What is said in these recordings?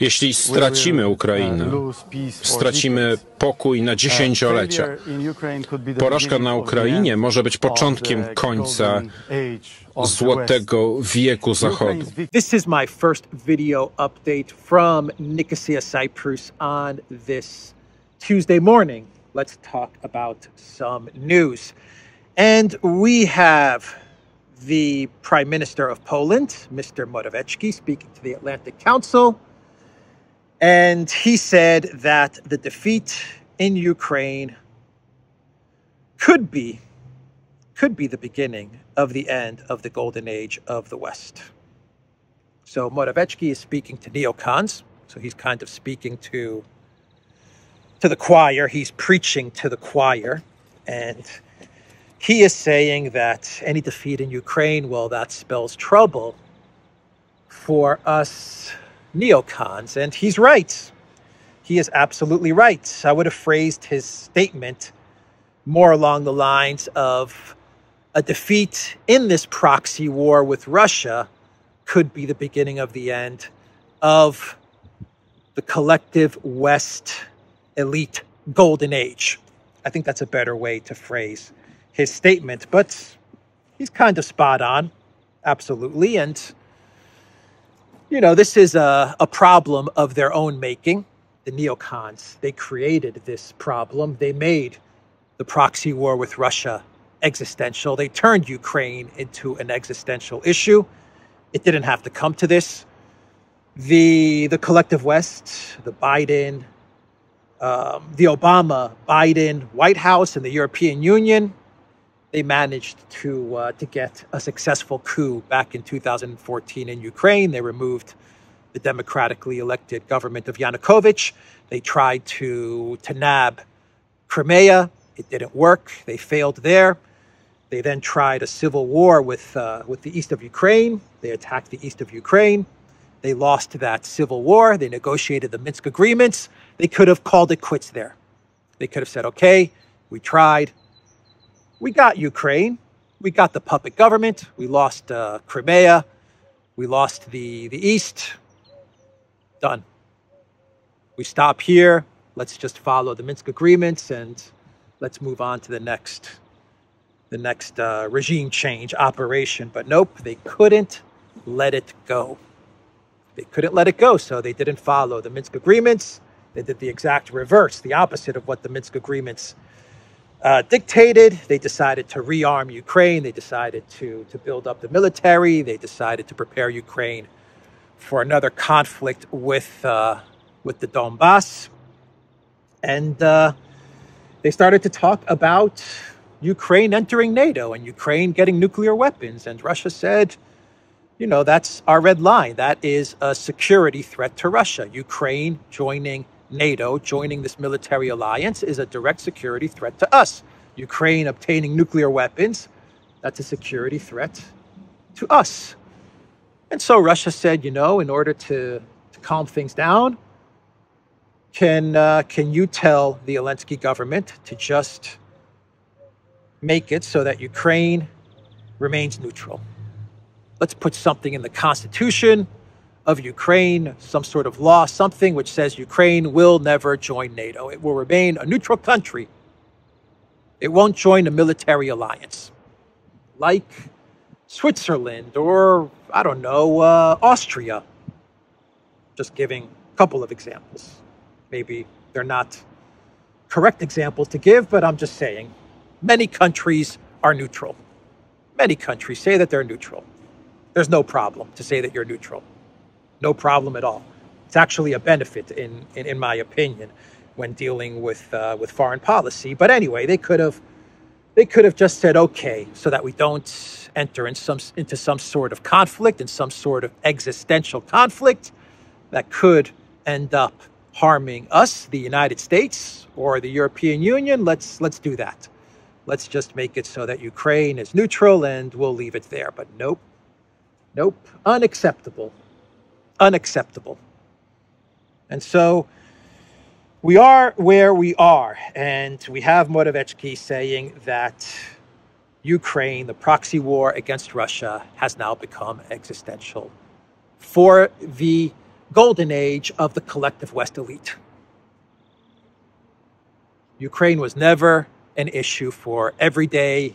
Jeśli stracimy Ukrainę, stracimy pokój na dziesięciolecia. Porażka na Ukrainie może być początkiem końca Złotego Wieku Zachodu. This is my first video update from Nicosia, Cyprus on this Tuesday morning. Let's talk about some news. And we have the Prime Minister of Poland, Mr. Morawiecki, speaking to the Atlantic Council. And he said that the defeat in Ukraine could be the beginning of the end of the golden age of the West. So Morawiecki is speaking to neocons. So he's kind of speaking to the choir. He's preaching to the choir. And he is saying that any defeat in Ukraine, well, that spells trouble for us neocons. And he's right. He is absolutely right. I would have phrased his statement more along the lines of a defeat in this proxy war with Russia could be the beginning of the end of the collective West elite golden age. I think that's a better way to phrase his statement, but he's kind of spot on, absolutely. And, you know, this is a problem of their own making. The neocons, they created this problem. They made the proxy war with Russia existential. They turned Ukraine into an existential issue. It didn't have to come to this. The collective West, the Biden, the Obama-Biden White House and the European Union, they managed to get a successful coup back in 2014 in Ukraine. They removed the democratically elected government of Yanukovych. They tried to nab Crimea. It didn't work. They failed there. They then tried a civil war with the east of Ukraine. They attacked the east of Ukraine. They lost that civil war. They negotiated the Minsk agreements. They could have called it quits there. They could have said, okay, we tried. We got Ukraine, we got the puppet government, we lost Crimea, we lost the East, done. We stop here, let's just follow the Minsk agreements and let's move on to the next regime change operation. But nope, they couldn't let it go. They couldn't let it go, so they didn't follow the Minsk agreements. They did the exact reverse, the opposite of what the Minsk agreements dictated. They decided to rearm Ukraine. They decided to build up the military. They decided to prepare Ukraine for another conflict with the Donbass. And they started to talk about Ukraine entering NATO and Ukraine getting nuclear weapons. And Russia said, you know, that's our red line. That is a security threat to Russia. Ukraine joining NATO, joining this military alliance, is a direct security threat to us. Ukraine obtaining nuclear weapons, that's a security threat to us. And so Russia said, you know, in order to calm things down, can you tell the Zelensky government to just make it so that Ukraine remains neutral? Let's put something in the Constitution of Ukraine, some sort of law, something which says Ukraine will never join NATO. It will remain a neutral country. It won't join a military alliance like Switzerland or, I don't know, Austria. Just giving a couple of examples. Maybe they're not correct examples to give, but I'm just saying many countries are neutral. Many countries say that they're neutral. There's no problem to say that you're neutral. No problem at all. It's actually a benefit, in my opinion, when dealing with foreign policy. But anyway, they could have just said, okay, so that we don't enter into some sort of conflict, in some sort of existential conflict that could end up harming us, the United States or the European Union. Let's do that. Let's just make it so that Ukraine is neutral and we'll leave it there. But nope, nope, unacceptable. Unacceptable. And so we are where we are. And we have Morawiecki saying that Ukraine, the proxy war against Russia, has now become existential for the golden age of the collective West elite. Ukraine was never an issue for everyday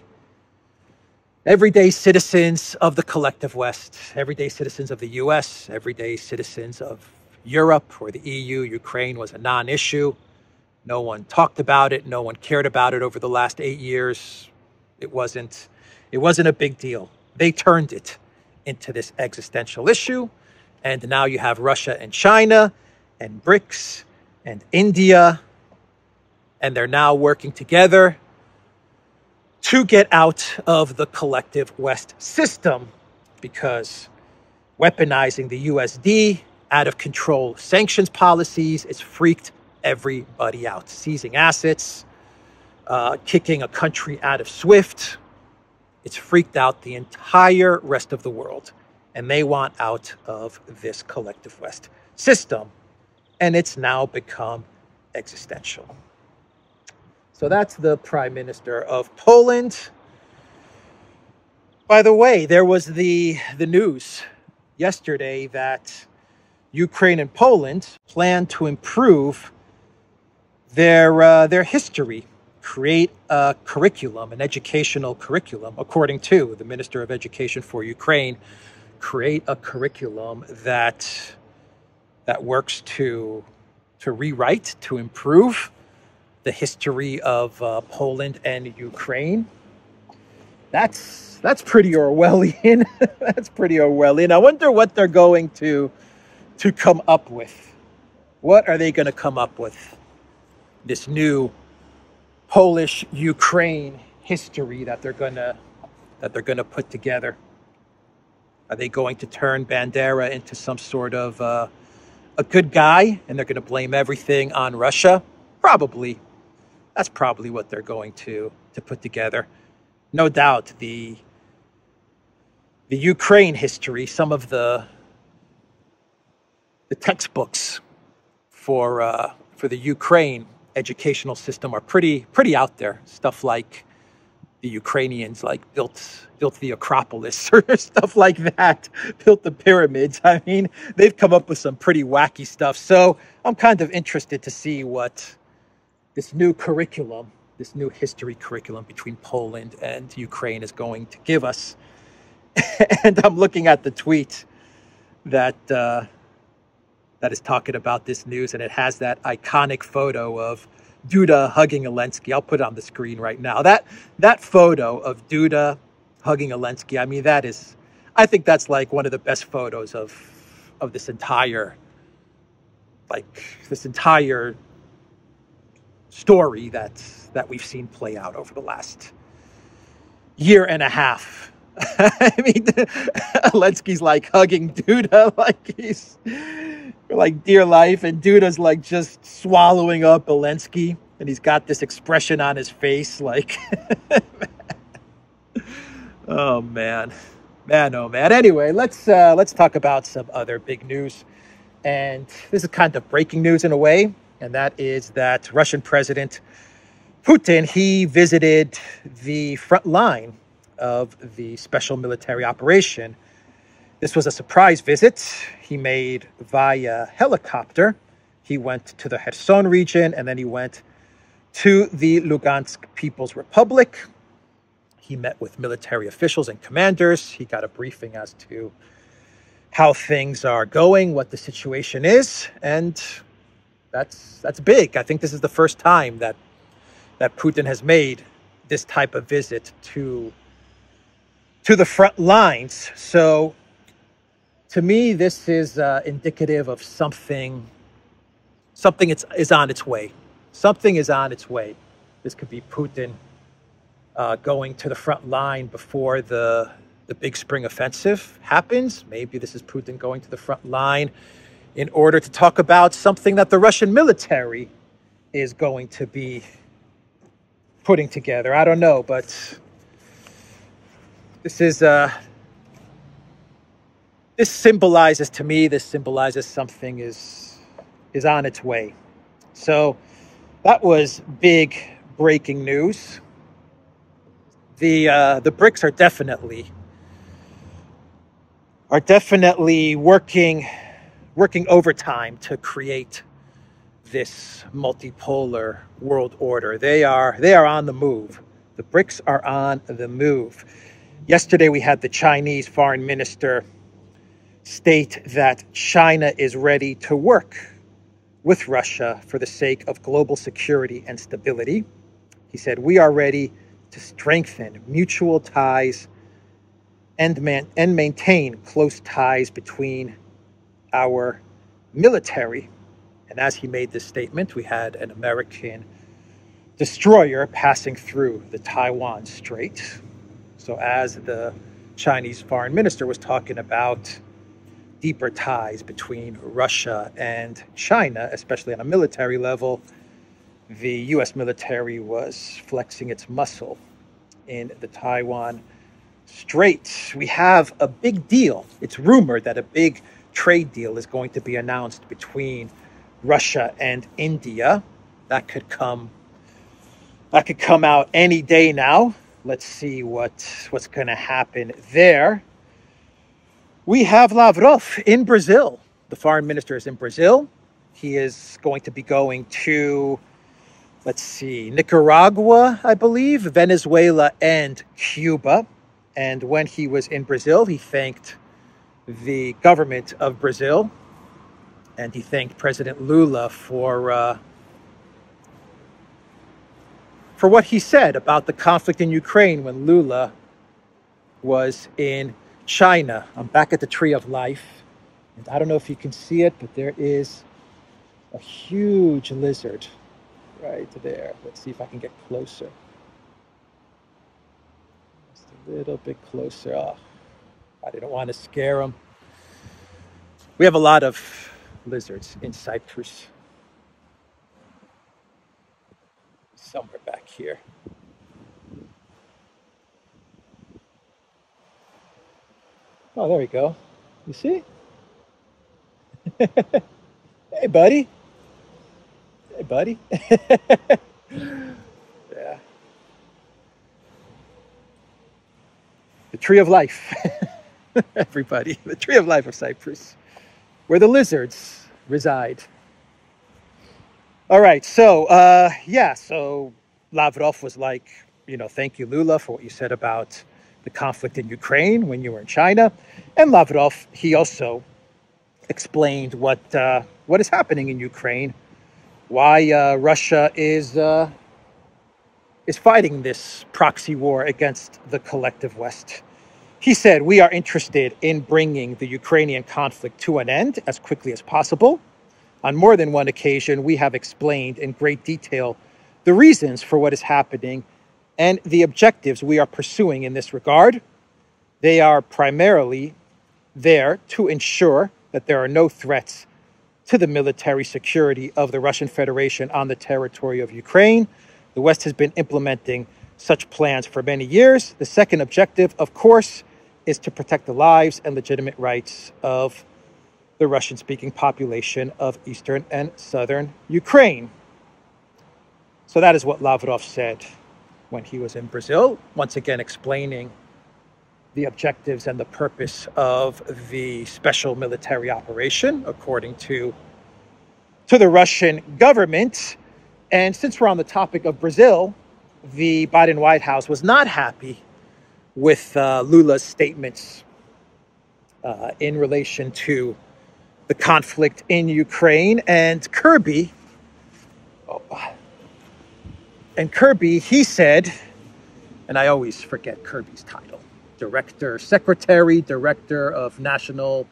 citizens of the collective West, everyday citizens of the US, everyday citizens of Europe or the EU. Ukraine was a non-issue. No one talked about it. No one cared about it over the last 8 years. It wasn't a big deal. They turned it into this existential issue. And now you have Russia and China and BRICS and India, and they're now working together to get out of the collective West system, because weaponizing the USD, out of control sanctions policies, it's freaked everybody out. Seizing assets, kicking a country out of SWIFT, it's freaked out the entire rest of the world. And they want out of this collective West system. And it's now become existential. So that's the Prime Minister of Poland. By the way, there was the news yesterday that Ukraine and Poland plan to improve their history, create a curriculum, an educational curriculum, according to the Minister of Education for Ukraine, create a curriculum that works to rewrite, to improve the history of Poland and Ukraine. That's pretty Orwellian. That's pretty Orwellian. I wonder what they're going to come up with. What are they going to come up with? This new Polish-Ukraine history that they're going to put together. Are they going to turn Bandera into some sort of a good guy, and they're going to blame everything on Russia? Probably. That's probably what they're going to put together. No doubt the Ukraine history, some of the textbooks for the Ukraine educational system are pretty out there. Stuff like the Ukrainians built the Acropolis or stuff like that, built the pyramids. I mean, they've come up with some pretty wacky stuff. So I'm kind of interested to see what this new curriculum, this new history curriculum between Poland and Ukraine is going to give us. And I'm looking at the tweet that is talking about this news, and it has that iconic photo of Duda hugging Zelensky. I'll put it on the screen right now. That photo of Duda hugging Zelensky, I mean, I think that's like one of the best photos of this entire story that we've seen play out over the last year and a half. I mean, Zelensky's like hugging Duda like he's like dear life, and Duda's like just swallowing up Zelensky, and he's got this expression on his face like oh man. Man, oh man. Anyway, let's talk about some other big news. And this is kind of breaking news in a way, and that is that Russian President Putin, he visited the front line of the special military operation. This was a surprise visit he made via helicopter. He went to the Kherson region, and then he went to the Lugansk People's Republic. He met with military officials and commanders. He got a briefing as to how things are going, what the situation is, and that's big. I think this is the first time that Putin has made this type of visit to the front lines. So to me, this is indicative of something is on its way. Something is on its way. This could be Putin going to the front line before the big spring offensive happens. Maybe this is Putin going to the front line in order to talk about something that the Russian military is going to be putting together. I don't know, but this symbolizes something is on its way. So that was big breaking news. The BRICS are definitely working working overtime to create this multipolar world order. They are on the move. The BRICS are on the move. Yesterday we had the Chinese foreign minister state that China is ready to work with Russia for the sake of global security and stability. He said, we are ready to strengthen mutual ties and maintain close ties between our military. And as he made this statement, we had an American destroyer passing through the Taiwan Strait. So as the Chinese foreign minister was talking about deeper ties between Russia and China, especially on a military level, the U.S. military was flexing its muscle in the Taiwan Strait. We have a big deal. It's rumored that a big trade deal is going to be announced between Russia and India. That could come out any day now. Let's see what's going to happen there. We have Lavrov in Brazil. The foreign minister is in Brazil. He is going to be going to, let's see, Nicaragua, I believe, Venezuela, and Cuba. And when he was in Brazil, he thanked the government of Brazil, and he thanked President Lula for what he said about the conflict in Ukraine when Lula was in China. I'm back at the Tree of Life, and I don't know if you can see it, but there is a huge lizard right there. Let's see if I can get closer. Just a little bit closer. Oh, I didn't want to scare him. We have a lot of lizards in Cyprus. Somewhere back here. Oh, there we go. You see? Hey, buddy. Hey, buddy. Yeah. The Tree of Life. Everybody. The Tree of Life of Cyprus, where the lizards reside. All right, so, so Lavrov was like, you know, thank you, Lula, for what you said about the conflict in Ukraine when you were in China. And Lavrov, he also explained what is happening in Ukraine, why Russia is fighting this proxy war against the collective West. He said, we are interested in bringing the Ukrainian conflict to an end as quickly as possible. On more than one occasion, we have explained in great detail the reasons for what is happening and the objectives we are pursuing in this regard. They are primarily there to ensure that there are no threats to the military security of the Russian Federation on the territory of Ukraine. The West has been implementing such plans for many years. The second objective, of course, is to protect the lives and legitimate rights of the Russian-speaking population of eastern and southern Ukraine. So that is what Lavrov said when he was in Brazil, once again explaining the objectives and the purpose of the special military operation, according to the Russian government. And since we're on the topic of Brazil, the Biden White House was not happy with Lula's statements in relation to the conflict in Ukraine, and Kirby, he said, and I always forget Kirby's title, Director of National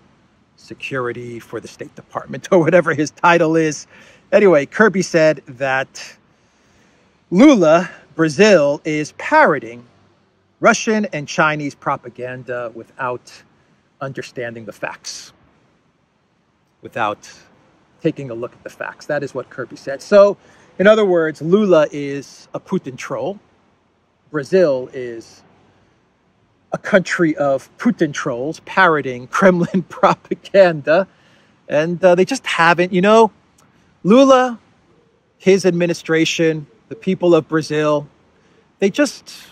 Security for the State Department, or whatever his title is. Anyway, Kirby said that Lula, Brazil, is parroting Russian and Chinese propaganda without understanding the facts, without taking a look at the facts. That is what Kirby said. So, in other words, Lula is a Putin troll. Brazil is a country of Putin trolls parroting Kremlin propaganda. And they just haven't, you know, Lula, his administration, the people of Brazil, they just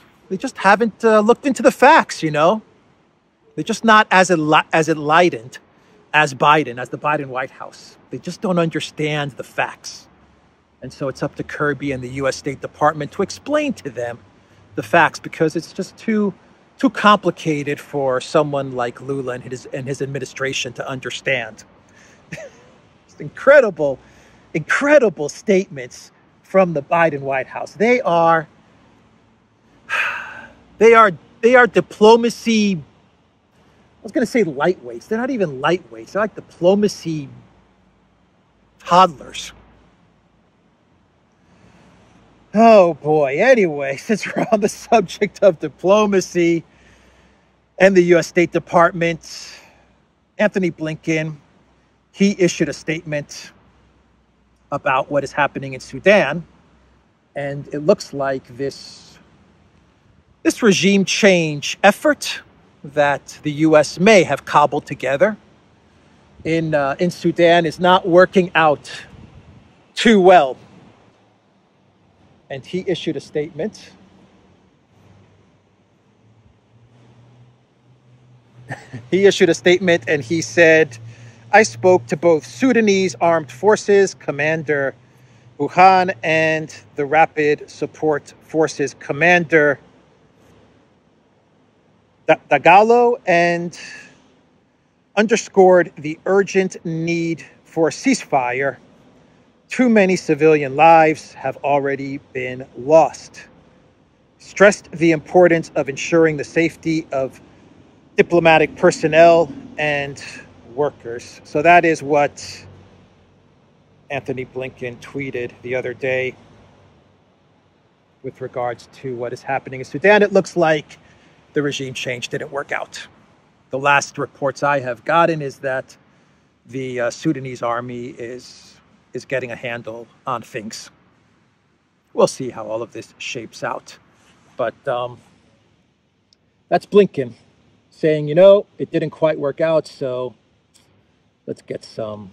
haven't looked into the facts, you know. They're just not as enlightened as Biden, as the Biden White House. They just don't understand the facts. And so it's up to Kirby and the U.S. State Department to explain to them the facts, because it's just too complicated for someone like Lula and his administration to understand. It's incredible, incredible statements from the Biden White House. They are diplomacy. I was going to say lightweights. They're not even lightweights. They're like diplomacy toddlers. Oh boy. Anyway, since we're on the subject of diplomacy and the U.S. State Department, Anthony Blinken, he issued a statement about what is happening in Sudan. And it looks like this regime change effort that the U.S. may have cobbled together in Sudan is not working out too well. And he issued a statement. He issued a statement and he said, "I spoke to both Sudanese Armed Forces Commander Burhan and the Rapid Support Forces Commander Dagalo, and underscored the urgent need for a ceasefire. Too many civilian lives have already been lost. Stressed the importance of ensuring the safety of diplomatic personnel and workers." So that is what Anthony Blinken tweeted the other day with regards to what is happening in Sudan. It looks like the regime change didn't work out. The last reports I have gotten is that the Sudanese army is getting a handle on things. We'll see how all of this shapes out. But that's Blinken saying, you know, it didn't quite work out, so let's get some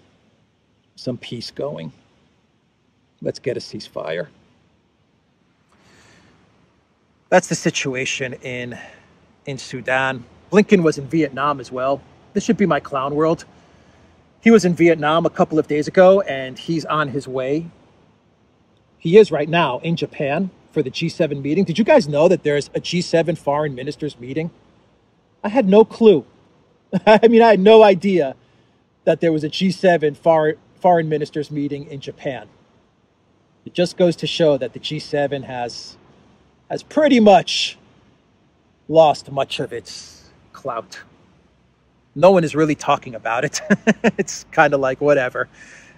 peace going. Let's get a ceasefire. That's the situation in Sudan. Blinken was in Vietnam as well. This should be my clown world. He was in Vietnam a couple of days ago, and he's on his way. He is right now in Japan for the G7 meeting. Did you guys know that there's a G7 foreign ministers meeting? I had no clue. I mean, I had no idea that there was a G7 foreign ministers meeting in Japan. It just goes to show that the G7 has pretty much lost much of its clout. No one is really talking about it. It's kind of like whatever.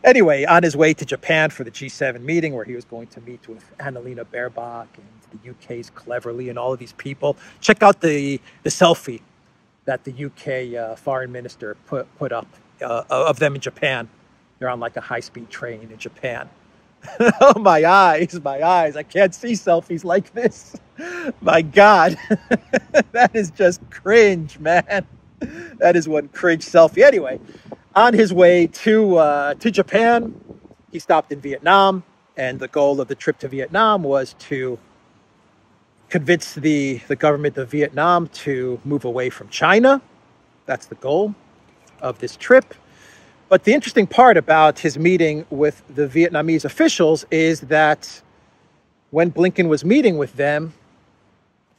Anyway, on his way to Japan for the G7 meeting, where he was going to meet with Annalena Baerbock and the UK's Cleverley and all of these people. Check out the selfie that the UK foreign minister put up of them in Japan. They're on like a high-speed train in Japan. Oh, my eyes, my eyes. I can't see selfies like this. My God, that is just cringe, man. That is one cringe selfie. Anyway, on his way to Japan, he stopped in Vietnam. And the goal of the trip to Vietnam was to convince the government of Vietnam to move away from China. That's the goal of this trip. But the interesting part about his meeting with the Vietnamese officials is that when Blinken was meeting with them,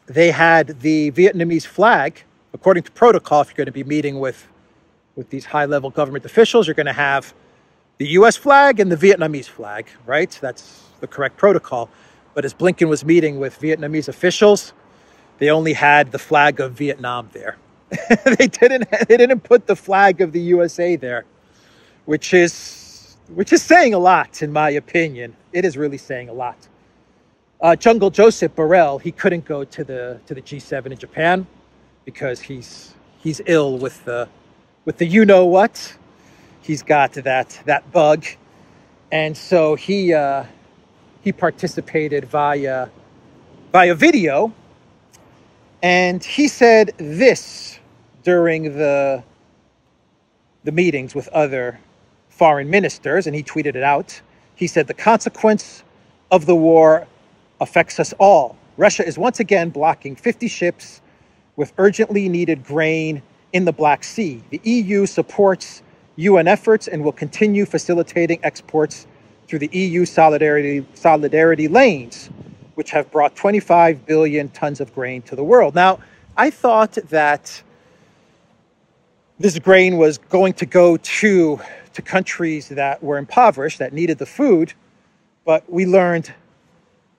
they had the Vietnamese flag. According to protocol, if you're going to be meeting with these high-level government officials, you're going to have the U.S. flag and the Vietnamese flag, right? That's the correct protocol. But as Blinken was meeting with Vietnamese officials, they only had the flag of Vietnam there. They didn't put the flag of the USA there. Which is saying a lot, in my opinion. It is really saying a lot. Joseph Borrell, he couldn't go to the G7 in Japan because he's ill with the you know what. He's got that bug, and so he participated via video, and he said this during the meetings with other foreign ministers, and he tweeted it out. He said, "The consequence of the war affects us all. Russia is once again blocking 50 ships with urgently needed grain in the Black Sea. The EU supports UN efforts and will continue facilitating exports through the EU solidarity lanes, which have brought 25 billion tons of grain to the world. Now, I thought that this grain was going to go to countries that were impoverished, that needed the food, but we learned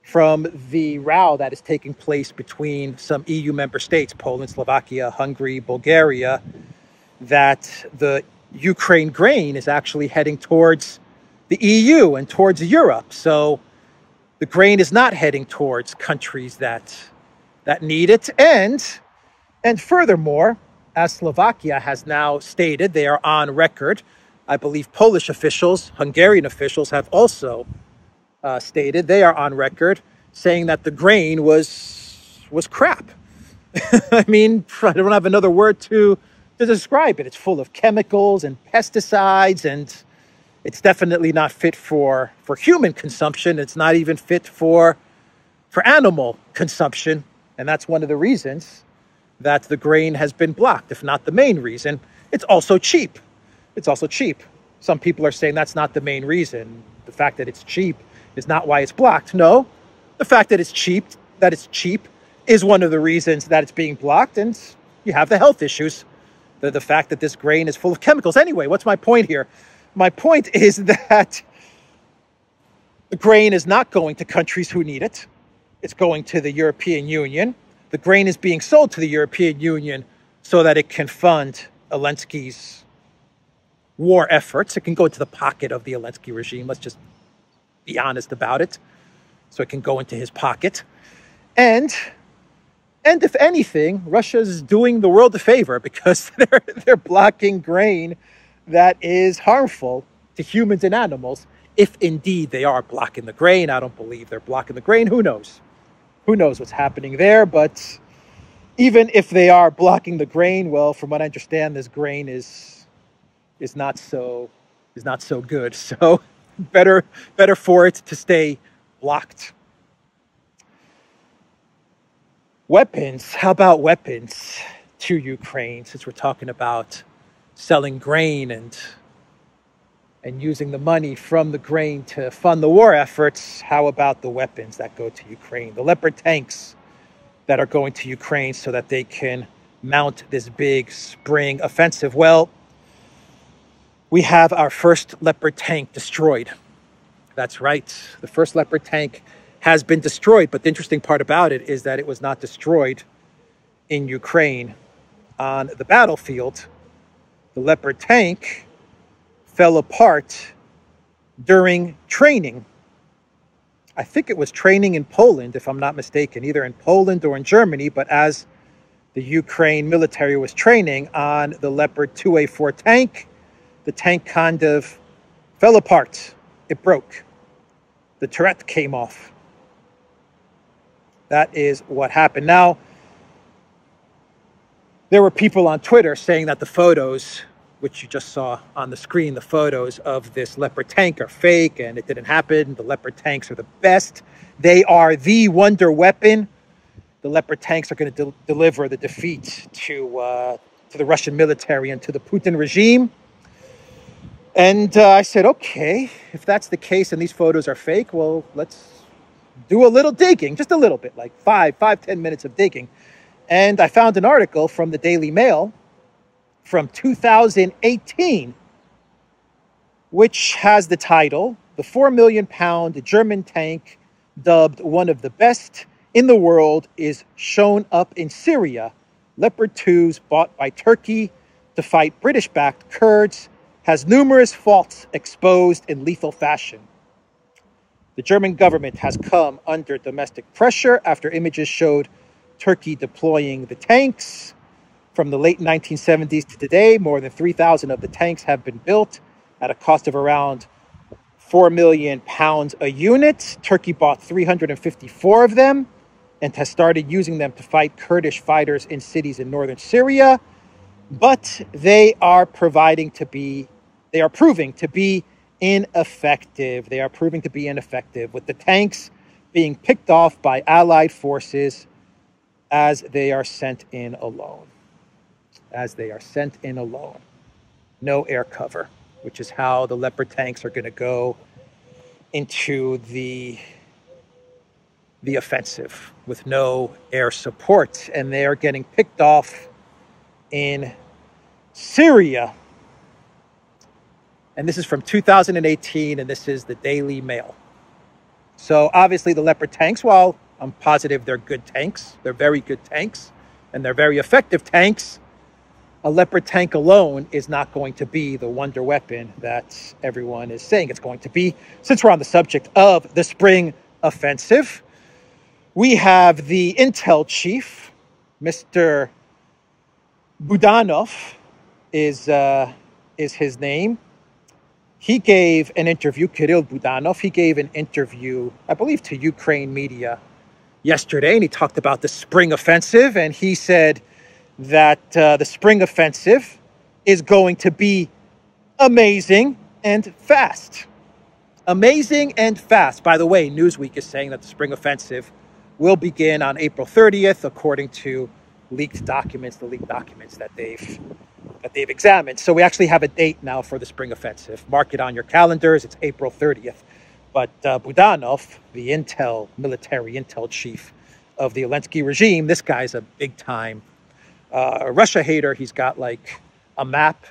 from the row that is taking place between some EU member states, Poland, Slovakia, Hungary, Bulgaria, that the Ukraine grain is actually heading towards the EU and towards Europe. So the grain is not heading towards countries that need it. And furthermore, as Slovakia has now stated, they are on record. I believe Polish officials, Hungarian officials have also stated, they are on record saying that the grain was crap. I mean, I don't have another word to describe it. It's full of chemicals and pesticides, and it's definitely not fit for human consumption. It's not even fit for animal consumption. And that's one of the reasons that the grain has been blocked, if not the main reason. It's also cheap. It's also cheap. Some people are saying that's not the main reason. The fact that it's cheap is not why it's blocked. No, the fact that it's cheap is one of the reasons that it's being blocked, and you have the health issues. The fact that this grain is full of chemicals. Anyway, what's my point here? My point is that the grain is not going to countries who need it. It's going to the European Union. The grain is being sold to the European Union so that it can fund Zelensky's war efforts. It can go into the pocket of the Zelensky regime. Let's just be honest about it. So it can go into his pocket. And if anything, Russia's doing the world a favor because they're blocking grain that is harmful to humans and animals. If indeed they are blocking the grain, I don't believe they're blocking the grain. Who knows? Who knows what's happening there? But even if they are blocking the grain, well, from what I understand, this grain is not so good. So better for it to stay blocked. Weapons. How about weapons to Ukraine? Since we're talking about selling grain and using the money from the grain to fund the war efforts, how about the weapons that go to Ukraine? The Leopard tanks that are going to Ukraine so that they can mount this big spring offensive. Well, we have our first Leopard tank destroyed. That's right. The first Leopard tank has been destroyed, but the interesting part about it is that it was not destroyed in Ukraine on the battlefield. The Leopard tank fell apart during training. I think it was training in Poland, if I'm not mistaken, either in Poland or in Germany, but as the Ukraine military was training on the Leopard 2A4 tank, the tank kind of fell apart. It broke. The turret came off. That is what happened. Now, there were people on Twitter saying that the photos, which you just saw on the screen, the photos of this Leopard tank are fake and it didn't happen. The Leopard tanks are the best. They are the wonder weapon. The Leopard tanks are going to deliver the defeat to the Russian military and to the Putin regime. And I said, okay, if that's the case and these photos are fake, well, let's do a little digging, just a little bit, like 5, 10 minutes of digging. And I found an article from the Daily Mail from 2018, which has the title, "The 4-million-pound German tank, dubbed one of the best in the world, is shown up in Syria. Leopard 2s bought by Turkey to fight British-backed Kurds has numerous faults exposed in lethal fashion. The German government has come under domestic pressure after images showed Turkey deploying the tanks. From the late 1970s to today, more than 3,000 of the tanks have been built at a cost of around £4 million a unit. Turkey bought 354 of them and has started using them to fight Kurdish fighters in cities in northern Syria. But they are proving to be ineffective. They are proving to be ineffective, with the tanks being picked off by Allied forces as they are sent in alone. no air cover, which is how the Leopard tanks are going to go into the offensive with no air support. And they are getting picked off in Syria. And this is from 2018, and this is the Daily Mail. So obviously the Leopard tanks, while I'm positive they're good tanks, they're very good tanks, and they're very effective tanks, a Leopard tank alone is not going to be the wonder weapon that everyone is saying it's going to be. Since we're on the subject of the spring offensive, we have the intel chief, Mr. Budanov is his name. He gave an interview, Kirill Budanov, he gave an interview, I believe, to Ukraine media yesterday, and he talked about the spring offensive, and he said that the spring offensive is going to be amazing and fast. Amazing and fast. By the way, Newsweek is saying that the spring offensive will begin on April 30th, according to leaked documents, the leaked documents that they've examined. So we actually have a date now for the spring offensive. Mark it on your calendars. It's April 30th. But Budanov, the intel, military intel chief of the Zelensky regime, this guy's a big-time Russia hater. He's got like a map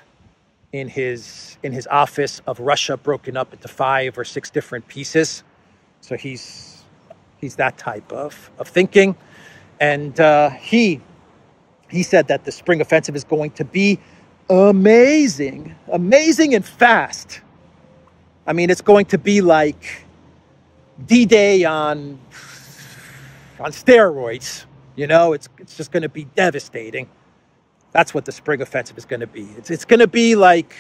in his office of Russia broken up into 5 or 6 different pieces. So he's that type of thinking. And he said that the spring offensive is going to be amazing, amazing and fast. I mean, it's going to be like D-Day on steroids. You know, it's just going to be devastating. That's what the spring offensive is going to be. It's going to be like,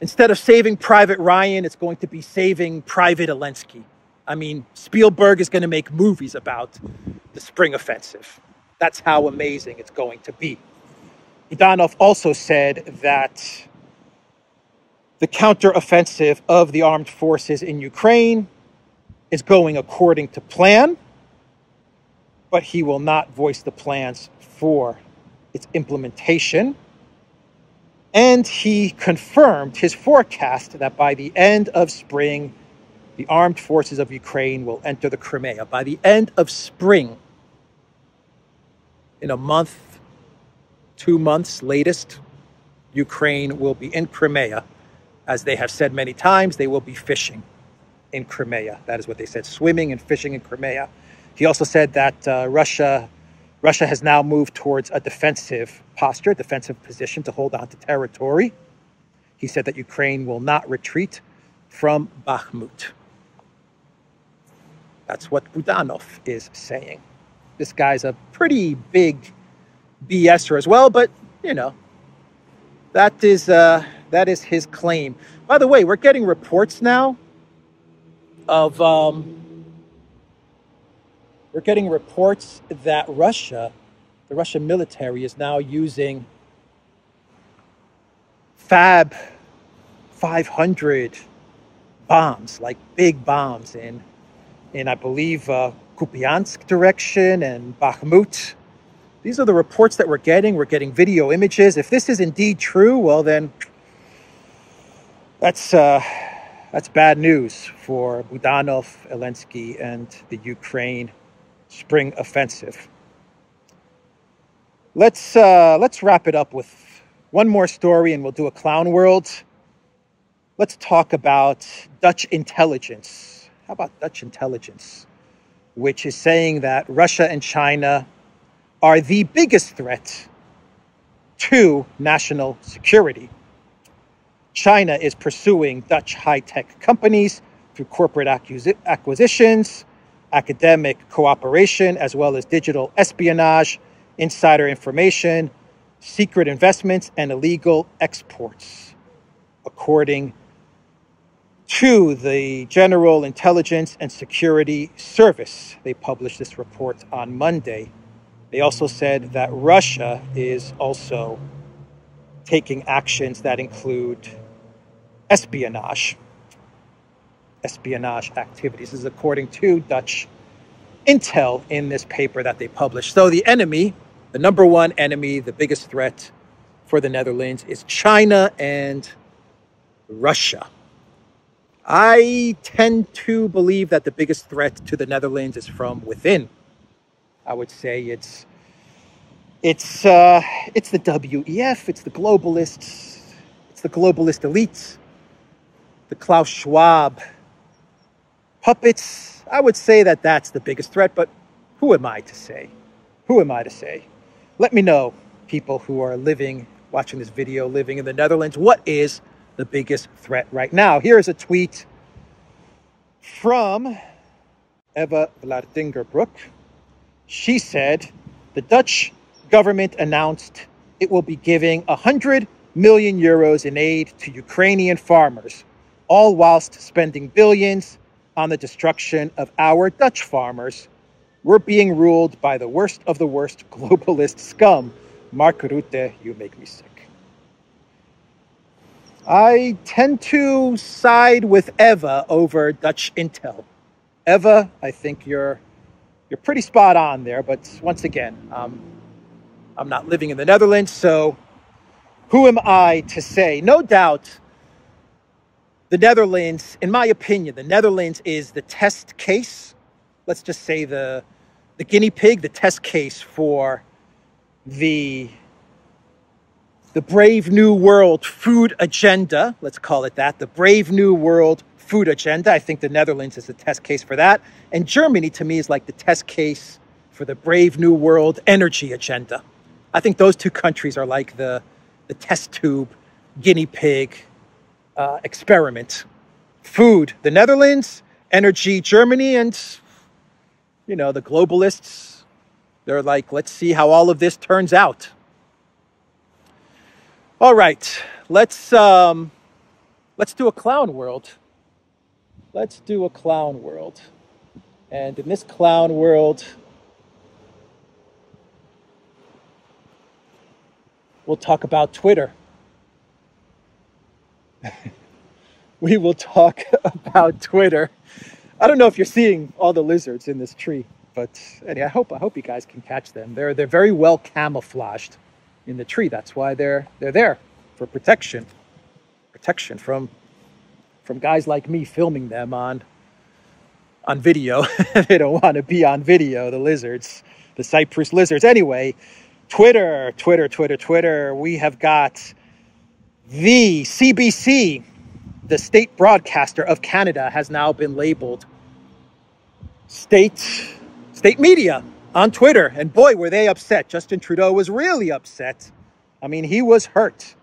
instead of Saving Private Ryan, it's going to be Saving Private Zelensky. I mean, Spielberg is going to make movies about the spring offensive. That's how amazing it's going to be. Budanov also said that the counteroffensive of the armed forces in Ukraine is going according to plan, but he will not voice the plans for its implementation. And he confirmed his forecast that by the end of spring, the armed forces of Ukraine will enter the Crimea. By the end of spring, in a month, 2 months latest, Ukraine will be in Crimea. As they have said many times, they will be fishing in Crimea. That is what they said, swimming and fishing in Crimea. He also said that Russia has now moved towards a defensive posture, defensive position to hold on to territory. He said that Ukraine will not retreat from Bakhmut. That's what Budanov is saying. This guy's a pretty big BSer as well, but, you know, that is his claim. By the way, we're getting reports now of we're getting reports that Russia, the Russian military, is now using Fab 500 bombs, like big bombs in I believe, Kupiansk direction and Bakhmut. These are the reports that we're getting. We're getting video images. If this is indeed true, well then, that's bad news for Budanov, Zelensky, and the Ukraine spring offensive. Let's wrap it up with one more story, and we'll do a clown world. Let's talk about Dutch intelligence. How about Dutch intelligence, which is saying that Russia and China are the biggest threat to national security. China is pursuing Dutch high-tech companies through corporate acquisitions, academic cooperation, as well as digital espionage, insider information, secret investments, and illegal exports, according to the General Intelligence and Security Service. They published this report on Monday. They also said that Russia is also taking actions that include espionage activities. This is according to Dutch intel in this paper that they published. So the enemy, the number one enemy, the biggest threat for the Netherlands is China and Russia. I tend to believe that the biggest threat to the Netherlands is from within. I would say it's the WEF, it's the globalists, it's the globalist elites, the Klaus Schwab puppets. I would say that that's the biggest threat, but who am I to say? Who am I to say? Let me know, people who are living, watching this video, living in the Netherlands, what is the biggest threat right now? Here is a tweet from Eva Vladingerbroek. She said, the Dutch government announced it will be giving 100 million euros in aid to Ukrainian farmers, all whilst spending billions on the destruction of our Dutch farmers. We're being ruled by the worst of the worst globalist scum. Mark Rutte, you make me sick. I tend to side with Eva over Dutch intel. Eva, I think you're pretty spot on there, but once again, I'm not living in the Netherlands, so who am I to say? No doubt, the Netherlands, in my opinion, the Netherlands is the test case. Let's just say the guinea pig, the test case for the Brave New World food agenda. Let's call it that, the Brave New World food agenda. I think the Netherlands is the test case for that. And Germany, to me, is like the test case for the Brave New World energy agenda. I think those two countries are like the test tube guinea pig experiment. Food, the Netherlands; energy, Germany. And, you know, the globalists, they're like, let's see how all of this turns out. All right, let's do a clown world. Let's do a clown world. And in this clown world, we'll talk about Twitter. We will talk about Twitter. I don't know if you're seeing all the lizards in this tree, but anyway, I hope you guys can catch them. They're very well camouflaged in the tree. That's why they're there, for protection from guys like me filming them on video. They don't want to be on video, the lizards, the Cyprus lizards. Anyway, Twitter. We have got the CBC, the state broadcaster of Canada, has now been labeled state media on Twitter. And boy, were they upset. Justin Trudeau was really upset. I mean, he was hurt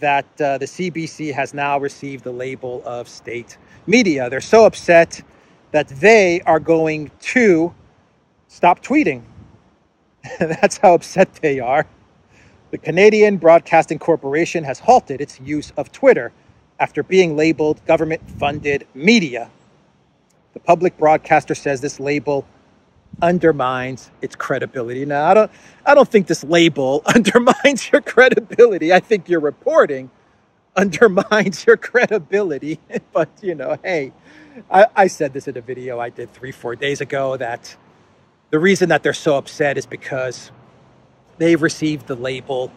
that the CBC has now received the label of state media. They're so upset that they are going to stop tweeting. That's how upset they are. The Canadian Broadcasting Corporation has halted its use of Twitter after being labeled government-funded media. The public broadcaster says this label undermines its credibility. Now, I don't think this label undermines your credibility. I think your reporting undermines your credibility. But, you know, hey, I said this in a video I did 3-4 days ago, that the reason that they're so upset is because they've received the label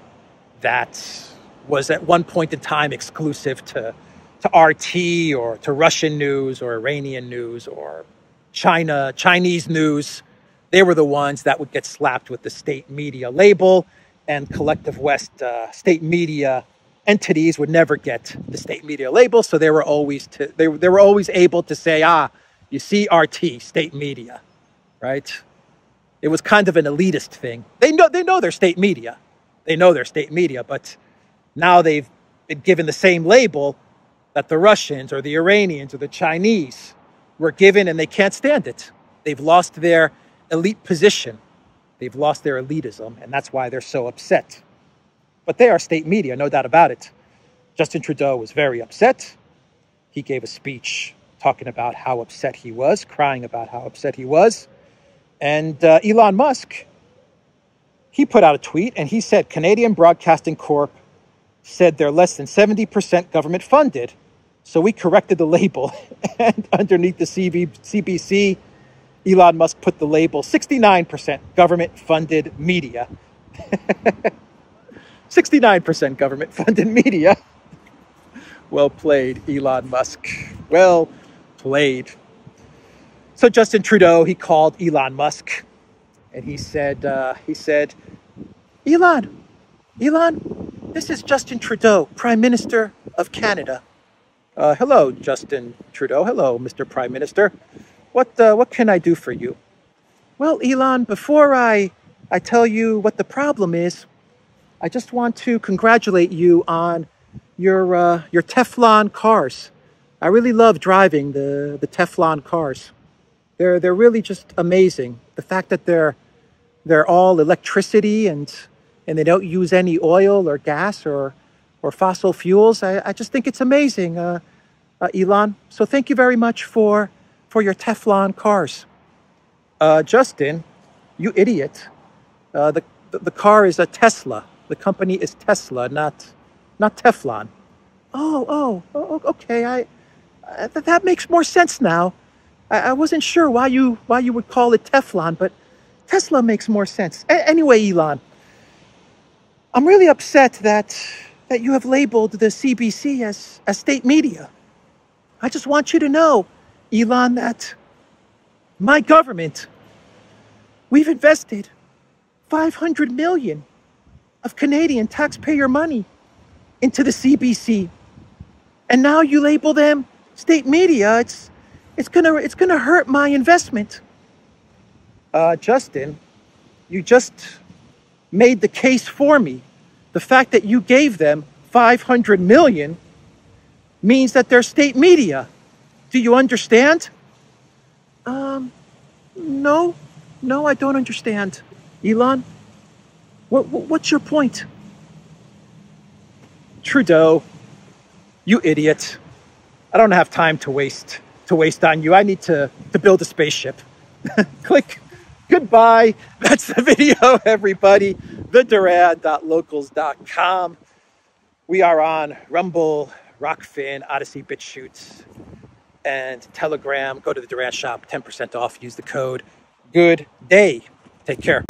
that was at one point in time exclusive to RT, or to Russian news, or Iranian news, or Chinese news. They were the ones that would get slapped with the state media label, and Collective West state media entities would never get the state media label. So they were always able to say, ah, you see, RT, state media, right? It was kind of an elitist thing. They know their state media. They know their state media, but now they've been given the same label that the Russians or the Iranians or the Chinese were given, and they can't stand it. They've lost their elite position. They've lost their elitism, and that's why they're so upset. But they are state media, no doubt about it. Justin Trudeau was very upset. He gave a speech talking about how upset he was, crying about how upset he was. And Elon Musk, he put out a tweet, and he said, Canadian Broadcasting Corp said they're less than 70% government funded, so we corrected the label. And underneath the CBC, Elon Musk put the label 69% government funded media. 69% government-funded media. Well played, Elon Musk. Well played. So Justin Trudeau, he called Elon Musk, and he said, Elon, this is Justin Trudeau, Prime Minister of Canada. Hello, Justin Trudeau. Hello, Mr. Prime Minister. What can I do for you? Well, Elon, before I tell you what the problem is, I just want to congratulate you on your Teflon cars. I really love driving the Teflon cars. They're really just amazing. The fact that they're all electricity and they don't use any oil or gas or fossil fuels. I just think it's amazing, Elon. So thank you very much for your Teflon cars. Justin, you idiot. The car is a Tesla. The company is Tesla, not Teflon. Oh, okay. That makes more sense now. I wasn't sure why you would call it Teflon, but Tesla makes more sense. Anyway, Elon, I'm really upset that you have labeled the CBC as state media. I just want you to know, Elon, that my government, we've invested $500 million of Canadian taxpayer money into the CBC. And now you label them state media. It's gonna hurt my investment. Justin, you just made the case for me. The fact that you gave them $500 million means that they're state media. Do you understand? No, I don't understand. Elon, what's your point? Trudeau, you idiot. I don't have time to waste on you. I need to build a spaceship. Click. Goodbye. That's the video, everybody. thedurad.locals.com. We are on Rumble, Rockfin, Odyssey, BitChute, and Telegram. Go to the Duran Shop, 10% off. Use the code GOODDAY. Take care.